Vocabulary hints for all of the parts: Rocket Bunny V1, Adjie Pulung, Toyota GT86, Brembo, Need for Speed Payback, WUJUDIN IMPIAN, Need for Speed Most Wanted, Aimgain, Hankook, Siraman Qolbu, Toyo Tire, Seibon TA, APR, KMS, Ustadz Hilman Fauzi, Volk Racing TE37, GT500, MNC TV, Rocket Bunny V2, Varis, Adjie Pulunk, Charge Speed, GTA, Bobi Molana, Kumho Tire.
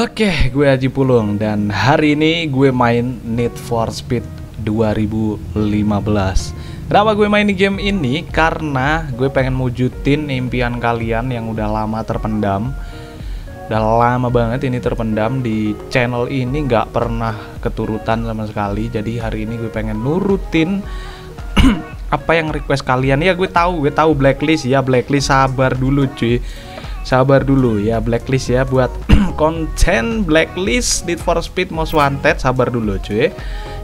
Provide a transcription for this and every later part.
Oke, gue Adjie Pulunk dan hari ini gue main Need for Speed 2015. Kenapa gue main game ini? Karena gue pengen wujudin impian kalian yang udah lama terpendam. Udah lama banget ini terpendam di channel ini, nggak pernah keturutan sama sekali. Jadi hari ini gue pengen nurutin apa yang request kalian. Ya gue tahu blacklist ya, sabar dulu cuy. Sabar dulu ya, blacklist ya, buat konten blacklist Need for Speed Most Wanted, sabar dulu cuy.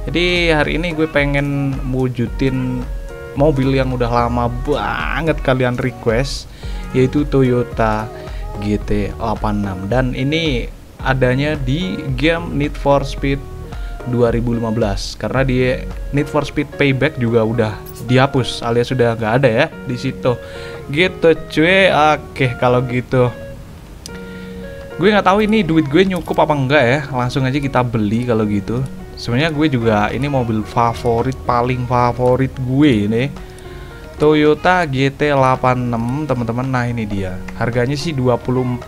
Jadi hari ini gue pengen wujudin mobil yang udah lama banget kalian request, yaitu Toyota GT86, dan ini adanya di game Need for Speed 2015 karena di Need for Speed Payback juga udah dihapus alias sudah nggak ada ya di situ. Gitu cuy. Oke, kalau gitu gue nggak tahu ini duit gue nyukup apa enggak ya, langsung aja kita beli kalau gitu. Sebenarnya gue juga ini mobil favorit, paling favorit gue ini Toyota GT86 teman-teman. Nah ini dia, harganya sih 24,66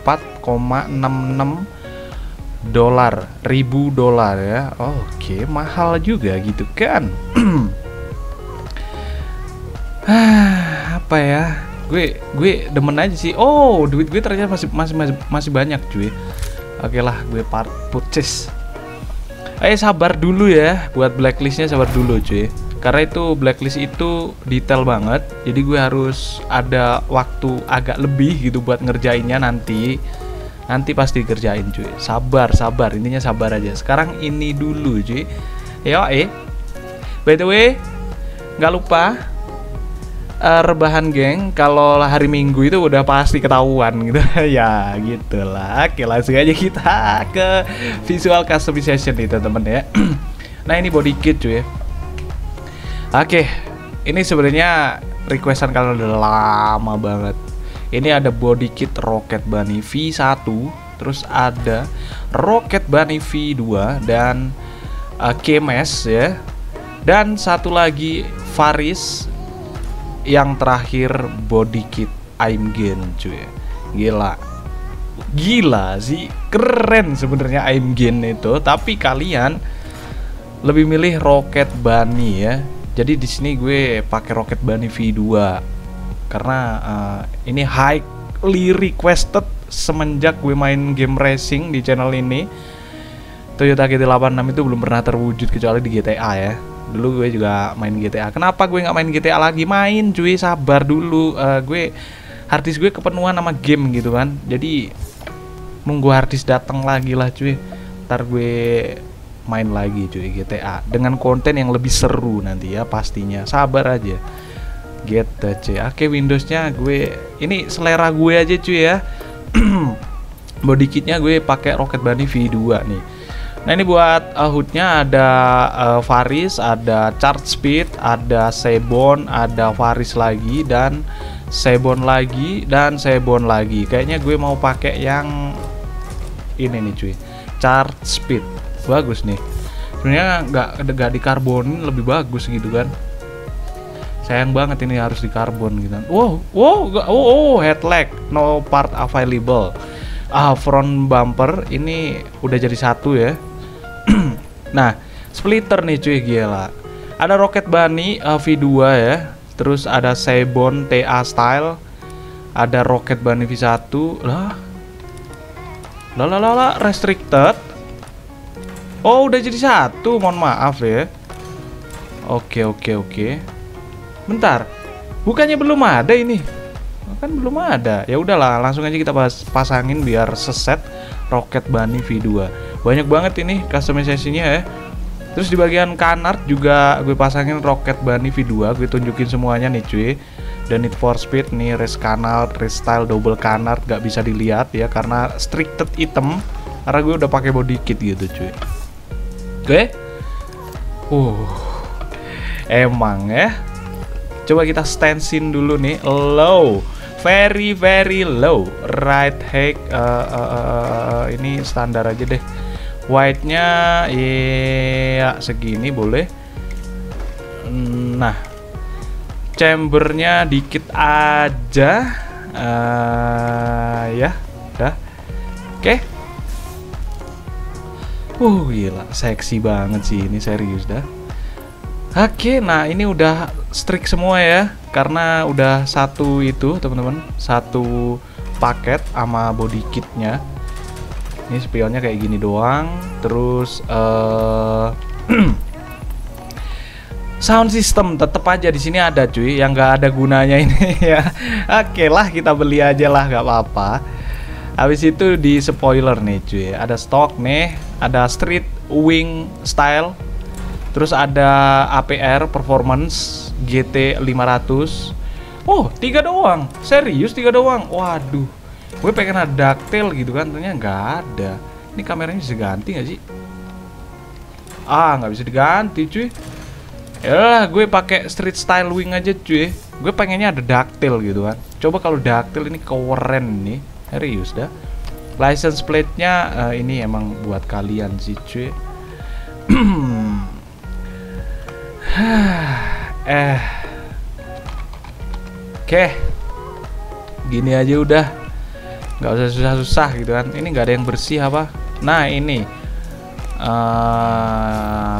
ribu dolar ya. Oke, mahal juga gitu kan. Apa ya, gue demen aja sih. Oh, duit gue ternyata masih banyak cuy. Oke lah, gue purchase. Eh, sabar dulu ya, buat blacklistnya sabar dulu cuy, karena itu blacklist itu detail banget, jadi gue harus ada waktu agak lebih gitu buat ngerjainnya. Nanti pasti kerjain cuy, sabar, intinya sabar aja. Sekarang ini dulu cuy. Yo, by the way, nggak lupa rebahan geng, kalau hari Minggu itu udah pasti ketahuan gitu. Ya gitulah. Oke, langsung aja kita ke visual customization nih teman-teman ya. Nah ini body kit cuy. Oke, ini sebenarnya requestan kalian udah lama banget. Ini ada body kit Rocket Bunny V1, terus ada Rocket Bunny V2 dan KMS ya, dan satu lagi Varis. Yang terakhir body kit Aimgain cuy. Gila sih, keren sebenarnya Aimgain itu, tapi kalian lebih milih Rocket Bunny ya. Jadi di sini gue pakai Rocket Bunny V2 karena ini highly requested semenjak gue main game racing di channel ini. Toyota GT86 itu belum pernah terwujud kecuali di GTA ya. Dulu gue juga main GTA. Kenapa gue nggak main GTA lagi? Main cuy, sabar dulu. Gue harddisk gue kepenuhan sama game gitu kan. Jadi nunggu harddisk datang lagi lah cuy. Ntar gue main lagi cuy GTA dengan konten yang lebih seru nanti ya pastinya. Sabar aja. Gitu cuy. Oke, Windowsnya gue ini selera gue aja cuy ya. Body kitnya gue pakai Rocket Bunny V2 nih. Nah ini buat hoodnya ada Varis, ada Charge Speed, ada Seibon, ada Varis lagi, dan Seibon lagi, dan Seibon lagi. Kayaknya gue mau pakai yang ini nih cuy, Charge Speed. Bagus nih. Sebenarnya nggak dikarbonin lebih bagus gitu kan. Sayang banget ini harus dikarbon gitu. Wow, headlight no part available. Front bumper ini udah jadi satu ya. Nah, splitter nih cuy, gila. Ada Rocket Bunny V2 ya. Terus ada Seibon TA Style. Ada Rocket Bunny V1. Lah, restricted. Oh, udah jadi satu, mohon maaf ya. Oke. Bentar. Bukannya belum ada ini? Kan belum ada. Ya udahlah, langsung aja kita pasangin biar seset Rocket Bunny V2. Banyak banget ini customisasinya ya. Terus di bagian canard juga gue pasangin Rocket Bunny V2. Gue tunjukin semuanya nih cuy. Dan Need for Speed nih, race canard, race style, double canard gak bisa dilihat ya karena restricted item. Karena gue udah pakai body kit gitu cuy. Oke. Emang ya. Coba kita stensin dulu nih. Low, very low, right high, ini standar aja deh. White-nya ya segini boleh. Nah, chambernya dikit aja. Ya udah. Oke. Gila, seksi banget sih ini, serius dah. Oke, nah ini udah strik semua ya, karena udah satu itu teman-teman, satu paket sama body kitnya. Ini spionnya kayak gini doang. Terus sound system tetep aja di sini ada cuy, yang nggak ada gunanya ini ya. Oke lah, kita beli aja lah, nggak apa-apa. Habis itu di spoiler nih cuy, ada stock nih, ada street wing style. Terus ada APR Performance GT500. Oh, 3 doang. Serius 3 doang. Waduh. Gue pengen ada ducktail gitu kan, ternyata nggak ada. Ini kameranya bisa ganti nggak sih? Ah, nggak bisa diganti cuy. Yalah, gue pakai street style wing aja cuy. Gue pengennya ada ducktail gitu kan. Coba kalau ducktail ini keren nih. Serius dah. License plate-nya ini emang buat kalian sih cuy. Oke, gini aja udah, nggak usah susah-susah gitu kan. Ini nggak ada yang bersih apa? Nah ini,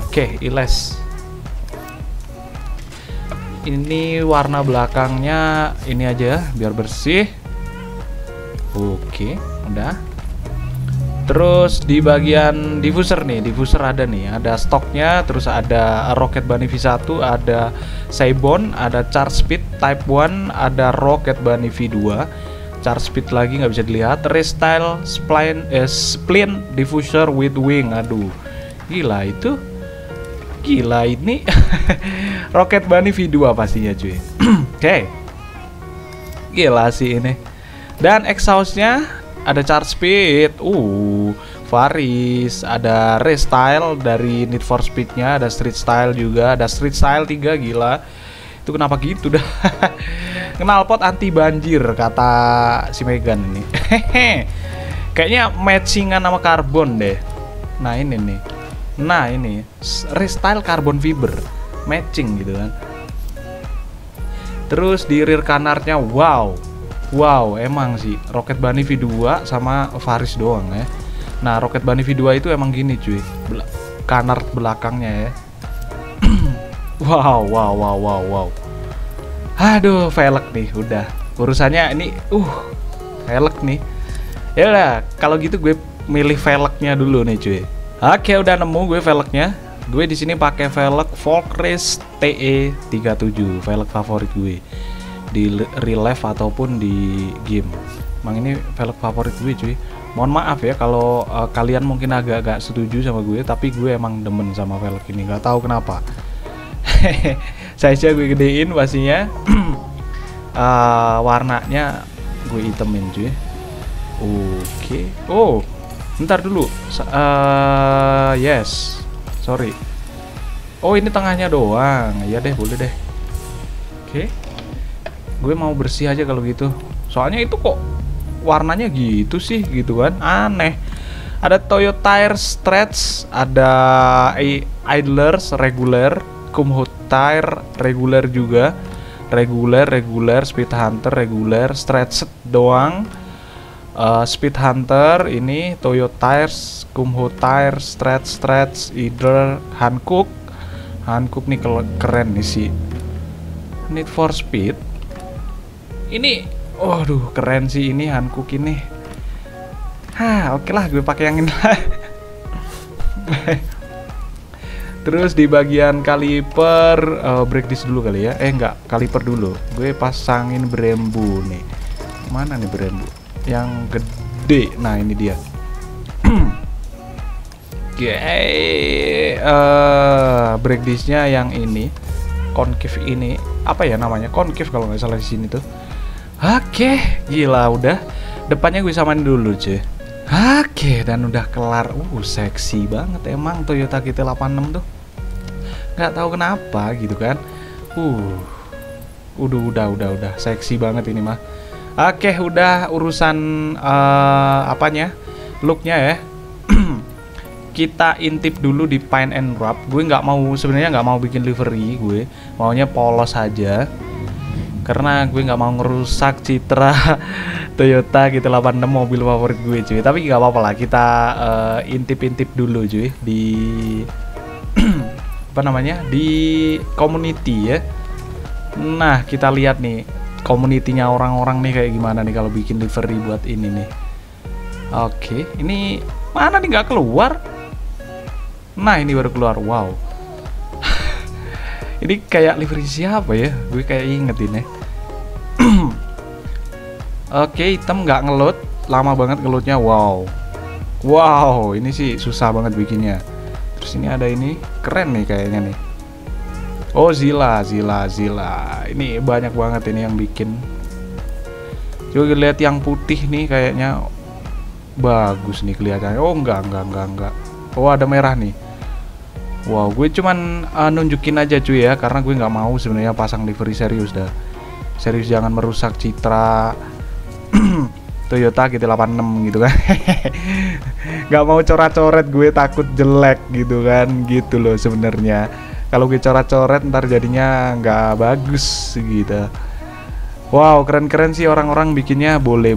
oke, iles. Ini warna belakangnya ini aja biar bersih. Oke, udah. Terus di bagian diffuser nih, diffuser ada nih, ada stoknya, terus ada Rocket Bunny V1, ada Seibon, ada Charge Speed Type 1, ada Rocket Bunny V2, Charge Speed lagi nggak bisa dilihat, Restyle Splint Diffuser with Wing, aduh, gila itu, gila ini, Rocket Bunny V2 pastinya cuy, oke, gila sih ini, dan exhaustnya ada Charge Speed, Varis, ada Restyle dari Need for Speed-nya, ada Street Style juga, ada Street Style 3, gila. Itu kenapa gitu dah? Knalpot anti banjir kata si Megan ini. Kayaknya matchingan sama karbon deh. Nah ini nih, nah ini Restyle karbon fiber, matching gitu kan. Terus di rear kanarnya, wow, emang sih Rocket Bunny V2 sama Varis doang ya. Nah, Rocket Bunny V2 itu emang gini cuy, kanar belakangnya ya. wow. Aduh, velg nih udah. Urusannya ini velg nih. Ya udah, kalau gitu gue milih velgnya dulu nih cuy. Oke, udah nemu gue velgnya. Gue di sini pakai velg Volk Racing TE37, velg favorit gue. Di relive ataupun di game, emang ini velg favorit gue cuy. Mohon maaf ya kalau kalian mungkin agak-agak setuju sama gue, tapi gue emang demen sama velg ini, nggak tahu kenapa. Size-nya gue gedein pastinya. Warnanya gue hitemin cuy. Oke. Oh, ntar dulu. Yes, sorry. Oh, ini tengahnya doang. Iya deh, boleh deh. Oke. Gue mau bersih aja kalau gitu, soalnya itu kok warnanya gitu sih gitu kan, aneh. Ada Toyo Tire Stretch, ada Idlers Regular, Kumho Tire Regular juga, Regular, Speed Hunter Regular, Stretched doang, Speed Hunter ini, Toyo Tire, Kumho Tire, Stretch, Idler, Hankook nih keren nih sih. Need for Speed ini, waduh keren sih ini Hankook ini. Oke lah, gue pakai yang ini lah. Terus di bagian kaliper, break disc dulu kali ya. Enggak, kaliper dulu. Gue pasangin Brembo nih. Mana nih Brembo? Yang gede. Nah, ini dia. Break disc-nya yang ini, concave ini. Apa ya namanya? Concave kalau nggak salah di sini tuh. Oke, gila udah. Depannya gue samain dulu cuy. Oke, dan udah kelar. Seksi banget emang Toyota GT86 tuh. Nggak tahu kenapa gitu kan. Udah, seksi banget ini mah. Oke, udah urusan apanya? Looknya ya. Kita intip dulu di paint and wrap. Gue nggak mau, sebenarnya nggak mau bikin livery, gue maunya polos aja. karena gue nggak mau ngerusak citra Toyota GT86 mobil favorit gue cuy. Tapi nggak apa-apa lah, kita intip-intip dulu cuy di apa namanya, di community ya. Nah kita lihat nih community-nya orang-orang nih kayak gimana nih kalau bikin livery buat ini nih. Oke, ini mana nih nggak keluar? Nah ini baru keluar, wow. Ini kayak livery siapa ya? Gue kayak ingetin ya. Oke, hitam nggak ngeload, lama banget ngeloadnya, wow. Wow, ini sih susah banget bikinnya. Terus ini ada ini, keren nih kayaknya nih. Oh Zila. Ini banyak banget ini yang bikin. Coba lihat yang putih nih kayaknya bagus nih kelihatannya. Oh enggak. Oh ada merah nih. Wow, gue cuman nunjukin aja cuy ya, karena gue nggak mau sebenarnya pasang livery serius dah. Serius jangan merusak citra Toyota GT86 gitu kan. Nggak mau coret-coret, gue takut jelek gitu kan, gitu loh sebenarnya. Kalau gue coret-coret ntar jadinya nggak bagus gitu. Wow, keren-keren sih orang-orang bikinnya, boleh.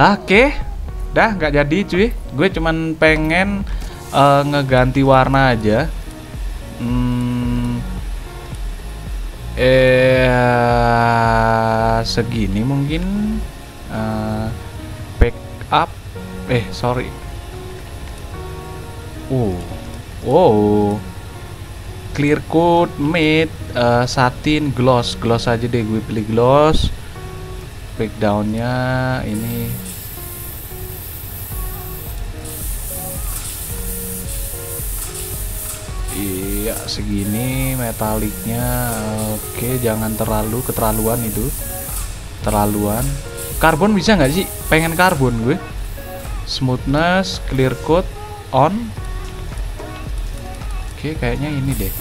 Oke. Dah nggak jadi cuy, gue cuman pengen ngeganti warna aja. Segini mungkin backup. Sorry. Wow. Clear coat matte satin gloss aja deh, gue pilih gloss. Backgroundnya ini. Iya segini metaliknya. Oke, jangan terlalu keterlaluan itu. Terlaluan. Karbon bisa nggak sih? Pengen karbon gue. Smoothness, clear coat, on. Oke, kayaknya ini deh.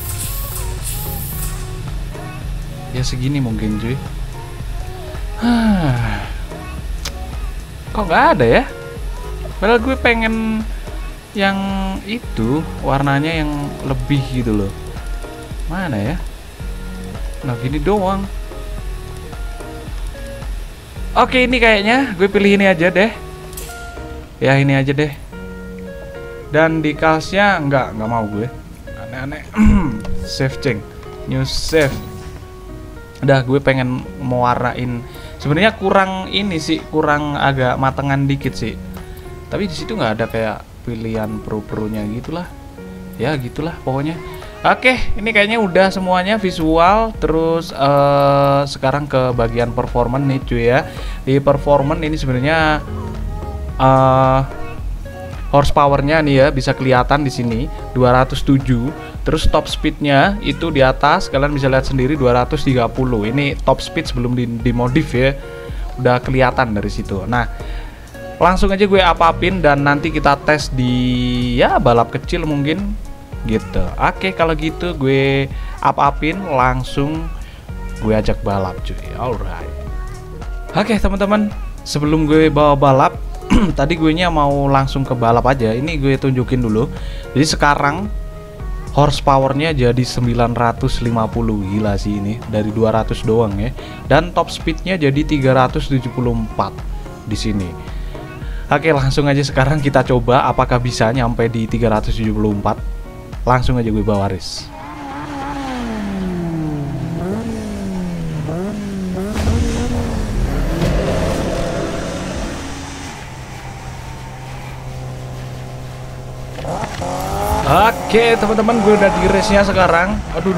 Ya segini mungkin cuy. Kok nggak ada ya? Padahal gue pengen yang itu warnanya yang lebih gitu loh. Mana ya? Nah gini doang. Oke, ini kayaknya gue pilih ini aja deh. Ya ini aja deh. Dan di kasnya nggak mau gue. Aneh-aneh. Save change, new save. Udah gue pengen mewarnain. Sebenarnya kurang ini sih, kurang agak matengan dikit sih. Tapi di situ nggak ada kayak pilihan pro-pronya gitulah. Ya gitulah pokoknya. Oke, ini kayaknya udah semuanya visual. Terus sekarang ke bagian performance nih cuy ya. Di performance ini sebenarnya horsepowernya nih ya bisa kelihatan di sini 207. Terus top speednya itu di atas kalian bisa lihat sendiri 230. Ini top speed sebelum dimodif ya. Udah kelihatan dari situ. Nah, langsung aja gue up-upin dan nanti kita tes di ya balap kecil mungkin gitu. Oke, kalau gitu gue up-upin langsung gue ajak balap cuy. Alright. Oke, teman-teman, sebelum gue bawa balap tadi gue nya mau langsung ke balap aja. Ini gue tunjukin dulu. Jadi sekarang horsepowernya jadi 950. Gila sih ini, dari 200 doang ya. Dan top speednya jadi 374 di sini. Oke, langsung aja sekarang kita coba apakah bisa nyampe di 374. Langsung aja gue bawa Varis. Oke, teman-teman, gue udah di race-nya sekarang. Aduh.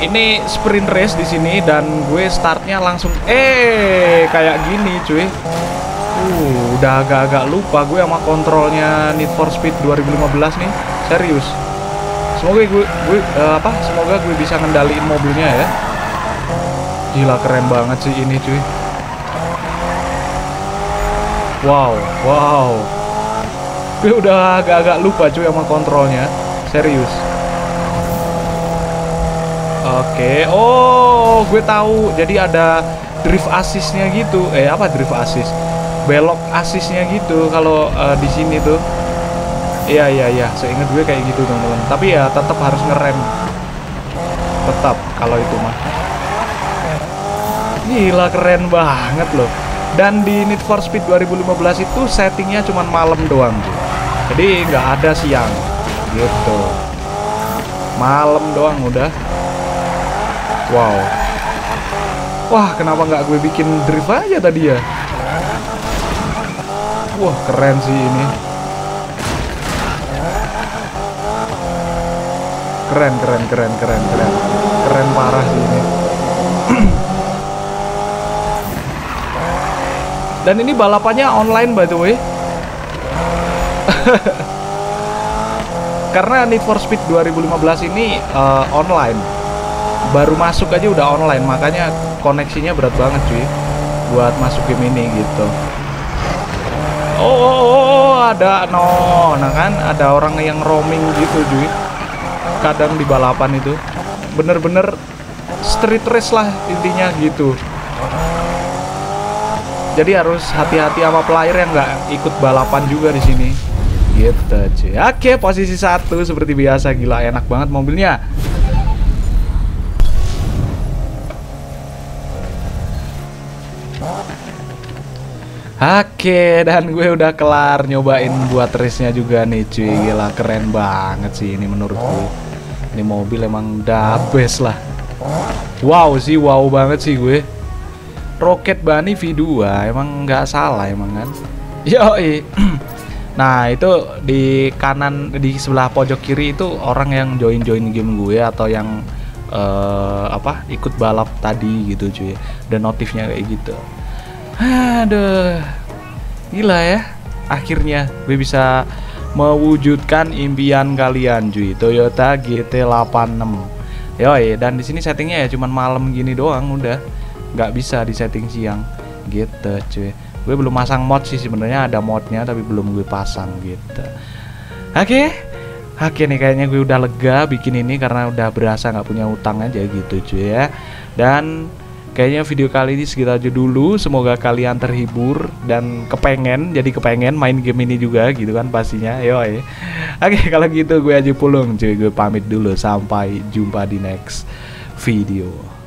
Ini sprint race di sini dan gue startnya langsung kayak gini cuy. Udah agak-agak lupa gue sama kontrolnya Need for Speed 2015 nih. Serius. Semoga gue bisa ngendaliin mobilnya ya. Gila keren banget sih ini cuy. Wow. Gue udah agak-agak lupa cuy sama kontrolnya. Serius. Oke, gue tahu. Jadi ada drift assistnya gitu. Apa drift assist? Belok assistnya gitu kalau di sini tuh. Iya, seingat gue kayak gitu teman-teman. Tapi ya tetap harus ngerem. Tetap kalau itu mah. Gila keren banget loh. Dan di Need for Speed 2015 itu settingnya cuman malam doang. Jadi nggak ada siang gitu. Malam doang udah. Wow. Wah, kenapa nggak gue bikin drift aja tadi ya? Wah, keren sih ini. Keren. Keren parah sih ini. Dan ini balapannya online by the way. Karena Need for Speed 2015 ini online. Baru masuk aja udah online, makanya koneksinya berat banget cuy buat masuk game ini gitu. Oh, ada nah kan ada orang yang roaming gitu cuy. Kadang di balapan itu bener-bener street race lah intinya gitu. Jadi harus hati-hati sama player yang nggak ikut balapan juga di sini. Gitu cuy. Oke, posisi satu seperti biasa. Gila enak banget mobilnya. Oke, dan gue udah kelar nyobain buat race-nya juga nih cuy. Gila keren banget sih ini menurut gue. Ini mobil emang the best lah. Wow sih, wow banget sih gue. Rocket Bunny V2 emang nggak salah emang kan. Yoi. Nah itu di kanan, di sebelah pojok kiri itu orang yang join game gue atau yang ikut balap tadi gitu cuy. Dan notifnya kayak gitu. Aduh, gila ya. Akhirnya gue bisa mewujudkan impian kalian cuy. Toyota GT86. Yoi. Dan di sini settingnya ya cuman malam gini doang udah. Nggak bisa di setting siang gitu cuy. Gue belum masang mod sih sebenarnya, ada modnya tapi belum gue pasang gitu. Oke nih kayaknya gue udah lega bikin ini karena udah berasa nggak punya utang aja gitu cuy ya. Dan kayaknya video kali ini segitu aja dulu. Semoga kalian terhibur dan kepengen main game ini juga gitu kan pastinya. Yoi. Oke kalau gitu gue Adjie Pulung cuy, gue pamit dulu. Sampai jumpa di next video.